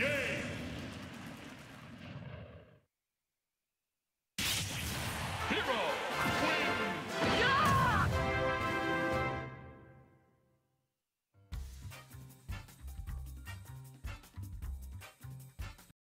Game.